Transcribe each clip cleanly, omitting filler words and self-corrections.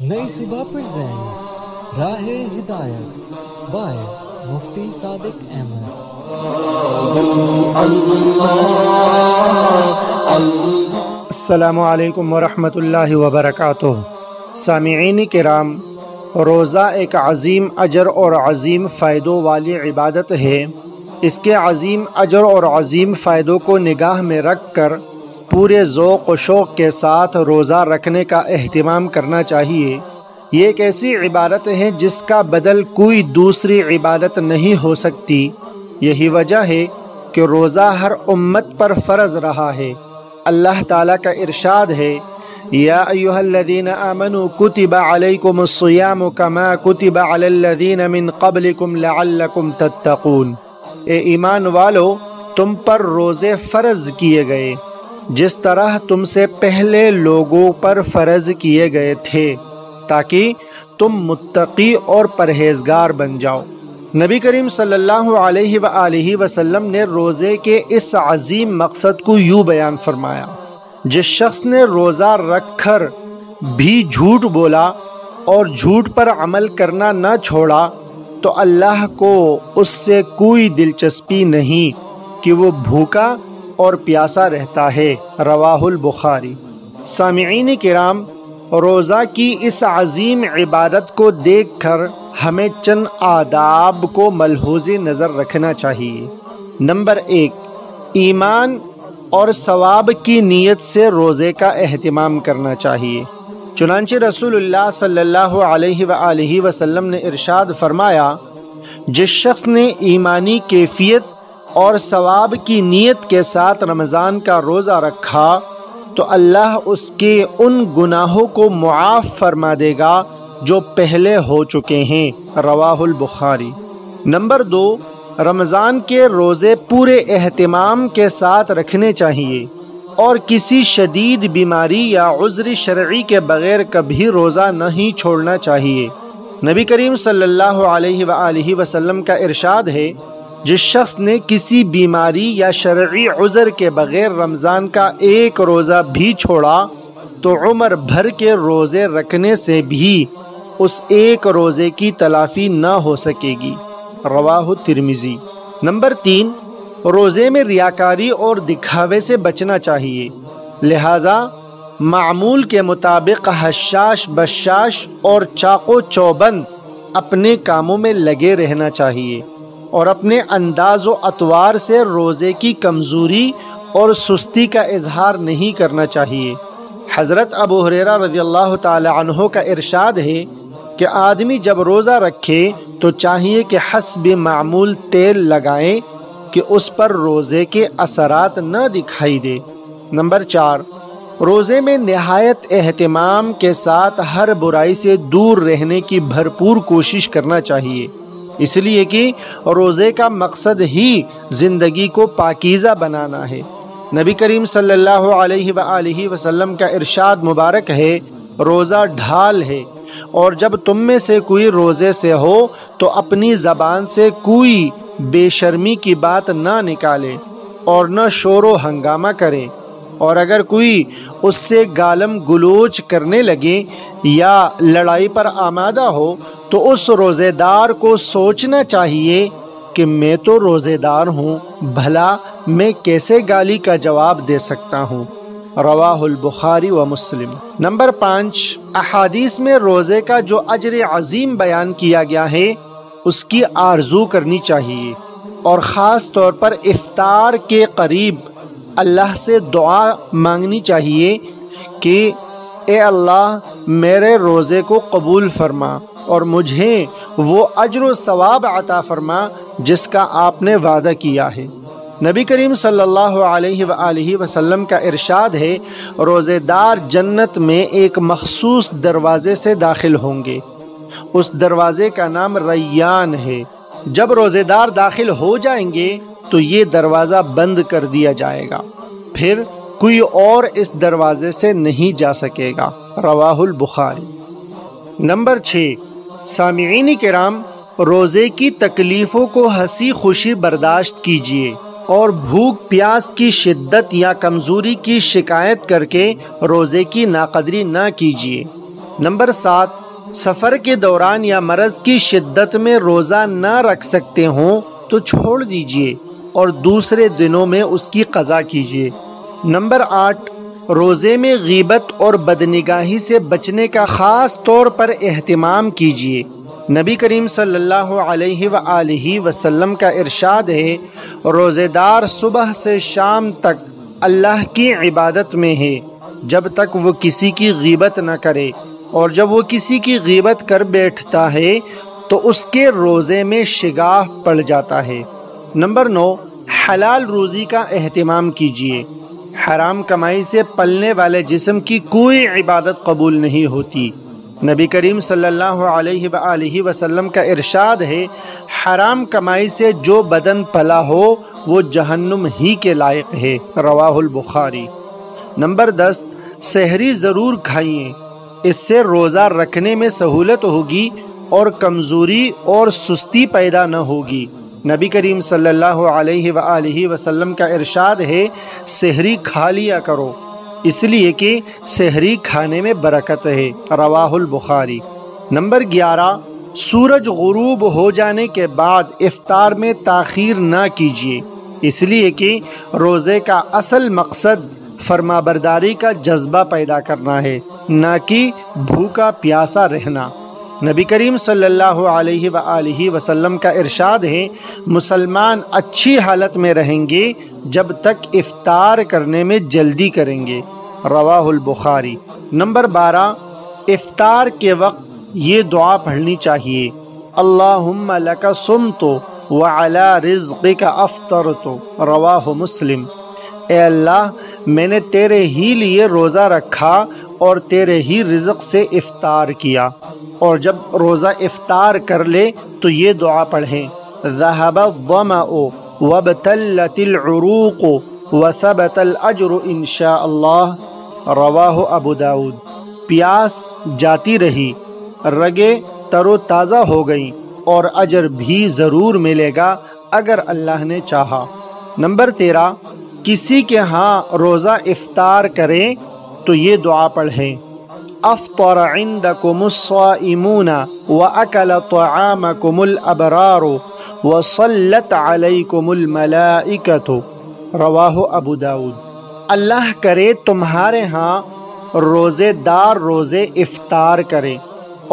نئی صبح پریزنٹس راہ ہدایت بائے مفتی صادق احمد۔ السلام علیکم ورحمۃ اللہ وبرکاتہ۔ سامعین کرام، روزہ ایک عظیم اجر اور عظیم فائدوں والی عبادت ہے۔ اس کے عظیم اجر اور عظیم فائدوں کو نگاہ میں رکھ کر پورے ذوق و شوق کے ساتھ روزہ رکھنے کا اہتمام کرنا چاہیے۔ یہ ایک ایسی عبادت ہے جس کا بدل کوئی دوسری عبادت نہیں ہو سکتی۔ یہی وجہ ہے کہ روزہ ہر امت پر فرض رہا ہے۔ اللہ تعالیٰ کا ارشاد ہے، یا ایہا الذین آمنوا کتب علیکم الصیام کما کتب علی الذین من قبلکم لعلکم تتقون۔ اے ایمان والو، تم پر روزے فرض کیے گئے جس طرح تم سے پہلے لوگوں پر فرض کیے گئے تھے، تاکہ تم متقی اور پرہیزگار بن جاؤ۔ نبی کریم صلی اللہ علیہ وآلہ وسلم نے روزے کے اس عظیم مقصد کو یوں بیان فرمایا، جس شخص نے روزہ رکھ کر بھی جھوٹ بولا اور جھوٹ پر عمل کرنا نہ چھوڑا تو اللہ کو اس سے کوئی دلچسپی نہیں کہ وہ بھوکا اور پیاسا رہتا ہے۔ رواہ البخاری۔ سامعین کرام، روزہ کی اس عظیم عبادت کو دیکھ کر ہمیں چند آداب کو ملحوظ نظر رکھنا چاہیے۔ نمبر ایک، ایمان اور ثواب کی نیت سے روزے کا اہتمام کرنا چاہیے۔ چنانچہ رسول اللہ صلی اللہ علیہ وآلہ وسلم نے ارشاد فرمایا، جس شخص نے ایمانی کیفیت اور ثواب کی نیت کے ساتھ رمضان کا روزہ رکھا تو اللہ اس کے ان گناہوں کو معاف فرما دے گا جو پہلے ہو چکے ہیں۔ رواہ البخاری۔ نمبر دو، رمضان کے روزے پورے اہتمام کے ساتھ رکھنے چاہیے اور کسی شدید بیماری یا عذر شرعی کے بغیر کبھی روزہ نہیں چھوڑنا چاہیے۔ نبی کریم صلی اللہ علیہ وآلہ وسلم کا ارشاد ہے، جس شخص نے کسی بیماری یا شرعی عذر کے بغیر رمضان کا ایک روزہ بھی چھوڑا تو عمر بھر کے روزے رکھنے سے بھی اس ایک روزے کی تلافی نہ ہو سکے گی۔ رواہ ترمیزی۔ نمبر تین، روزے میں ریاکاری اور دکھاوے سے بچنا چاہیے، لہٰذا معمول کے مطابق حشاش بشاش اور چاقو چوبند اپنے کاموں میں لگے رہنا چاہیے اور اپنے انداز و اطوار سے روزے کی کمزوری اور سستی کا اظہار نہیں کرنا چاہیے۔ حضرت ابو حریرہ رضی اللہ تعالی عنہ کا ارشاد ہے کہ آدمی جب روزہ رکھے تو چاہیے کہ حسب معمول تیل لگائیں کہ اس پر روزے کے اثرات نہ دکھائی دے۔ نمبر چار، روزے میں نہایت اہتمام کے ساتھ ہر برائی سے دور رہنے کی بھرپور کوشش کرنا چاہیے، اس لیے کہ روزے کا مقصد ہی زندگی کو پاکیزہ بنانا ہے۔ نبی کریم صلی اللہ علیہ وآلہ وسلم کا ارشاد مبارک ہے، روزہ ڈھال ہے، اور جب تم میں سے کوئی روزے سے ہو تو اپنی زبان سے کوئی بے شرمی کی بات نہ نکالے اور نہ شور و ہنگامہ کرے، اور اگر کوئی اس سے گالم گلوچ کرنے لگے یا لڑائی پر آمادہ ہو تو اس روزے دار کو سوچنا چاہیے کہ میں تو روزے دار ہوں، بھلا میں کیسے گالی کا جواب دے سکتا ہوں۔ رواہ البخاری و مسلم۔ نمبر پانچ، احادیث میں روزے کا جو اجر عظیم بیان کیا گیا ہے اس کی آرزو کرنی چاہیے، اور خاص طور پر افطار کے قریب اللہ سے دعا مانگنی چاہیے کہ اے اللہ، میرے روزے کو قبول فرما اور مجھے وہ اجر و ثواب عطا فرما جس کا آپ نے وعدہ کیا ہے۔ نبی کریم صلی اللہ علیہ وآلہ وسلم کا ارشاد ہے، روزے دار جنت میں ایک مخصوص دروازے سے داخل ہوں گے، اس دروازے کا نام ریان ہے۔ جب روزے دار داخل ہو جائیں گے تو یہ دروازہ بند کر دیا جائے گا، پھر کوئی اور اس دروازے سے نہیں جا سکے گا۔ رواہ البخاری۔ نمبر چھ، سامعین کرام، روزے کی تکلیفوں کو ہنسی خوشی برداشت کیجیے اور بھوک پیاس کی شدت یا کمزوری کی شکایت کر کے روزے کی ناقدری نہ کیجیے۔ نمبر 7، سفر के दौरान या मरज़ की शिद्दत में रोज़ा ना रख सकते हों तो छोड़ दीजिए और दूसरे दिनों में उसकी क़ज़ा कीजिए। नंबर 8، रोज़े में गीबत और बदनिगाही से बचने का ख़ास तौर पर एहतिमाम कीजिए। नबी करीम सल्लल्लाहु अलैहि व आलिहि वसल्लम का इरशाद है, रोज़ेदार सुबह से शाम तक अल्लाह की इबादत में है जब तक वो किसी की गीबत न करे, और जब वो किसी की गीबत कर बैठता है तो उसके रोज़े में शिगाफ पड़ जाता है। नंबर 9، हलाल रोज़ी का एहतिमाम कीजिए। हराम कमाई से पलने वाले जिस्म की कोई इबादत कबूल नहीं होती। नबी करीम सल्लल्लाहु अलैहि वसल्लम का इरशाद है, हराम कमाई से जो बदन पला हो वो जहन्नुम ही के लायक है। रवाहुल बुखारी। नंबर 10، सहरी ज़रूर खाइए, इससे रोज़ा रखने में सहूलत होगी और कमज़ोरी और सुस्ती पैदा न होगी। नबी करीम सल्लल्लाहु अलैहि वसल्लम का इरशाद है, सहरी खा लिया करो इसलिए कि सहरी खाने में बरकत है। रवाहुल बुखारी। नंबर 11، सूरज गुरूब हो जाने के बाद इफ्तार में ताख़ीर ना कीजिए, इसलिए कि रोज़े का असल मकसद फरमाबरदारी का जज्बा पैदा करना है, ना कि भूखा प्यासा रहना। नबी करीम सल्लल्लाहु अलैहि वसल्लम का इरशाद है, मुसलमान अच्छी हालत में रहेंगे जब तक इफ्तार करने में जल्दी करेंगे। रवाहुल बुखारी। नंबर 12، इफ्तार के वक्त ये दुआ पढ़नी चाहिए, अल्लाहुम्मा लका सुम्तु व अला रिज़्क़िका अफ़्तरतु। रवाहु मुस्लिम। ए अल्लाह, मैंने तेरे ही लिए रोज़ा रखा और तेरे ही रिज़्क़ से इफ़्तार किया। और जब रोज़ा इफ़्तार कर ले तो ये दुआ पढ़ें, ज़हबा ज़मअ वबतल्लतिल उरूक़ वसबतल अज्र इंशाअल्लाह। रवाहु अबू दाऊद। प्यास जाती रही, रगे तरोताज़ा हो गई और अजर भी ज़रूर मिलेगा अगर अल्लाह ने चाहा। नंबर 13، किसी के यहाँ रोज़ा इफ़्तार करें तो ये दुआ पढ़ें, अफ़्तर इंदकुमुस्साइमून व अकल तआमकुमुल अबरार व सल्लत अलैकुमुल मलाइकतु। रवाहु अबू दाऊद। अल्लाह करे तुम्हारे यहाँ रोज़ेदार रोज़े इफ़्तार करें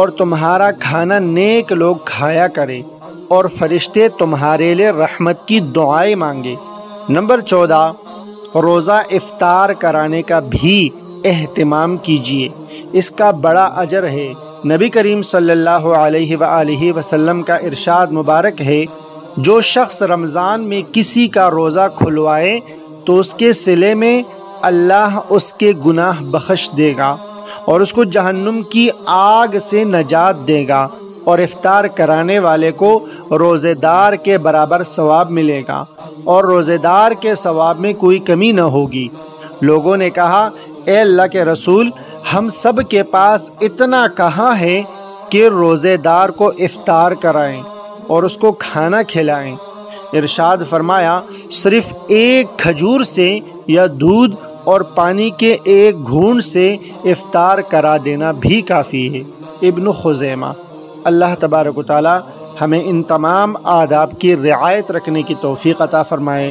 और तुम्हारा खाना नेक लोग खाया करें और फरिश्ते तुम्हारे लिए रहमत की दुआएं मांगे। नंबर 14، रोज़ा इफ़्तार कराने का भी एहतिमाम कीजिए, इसका बड़ा अजर है। नबी करीम सल्लल्लाहु अलैहि वसल्लम का इरशाद मुबारक है, जो शख्स रमज़ान में किसी का रोज़ा खुलवाए तो उसके सिले में अल्लाह उसके गुनाह बख्श देगा और उसको जहन्नुम की आग से नजात देगा और इफ़्तार कराने वाले को रोज़ेदार के बराबर सवाब मिलेगा और रोज़ेदार के सवाब में कोई कमी न होगी। लोगों ने कहा, ए अल्लाह के रसूल, हम सब के पास इतना कहाँ है कि रोज़ेदार को इफ़्तार कराएं और उसको खाना खिलाएं। इरशाद फरमाया, सिर्फ़ एक खजूर से या दूध और पानी के एक घूंट से इफ़्तार करा देना भी काफ़ी है। इब्न खज़ीमा। अल्लाह तबारक व तआला हमें इन तमाम आदाब की रियायत रखने की तौफ़ीक़ अता फ़रमाए।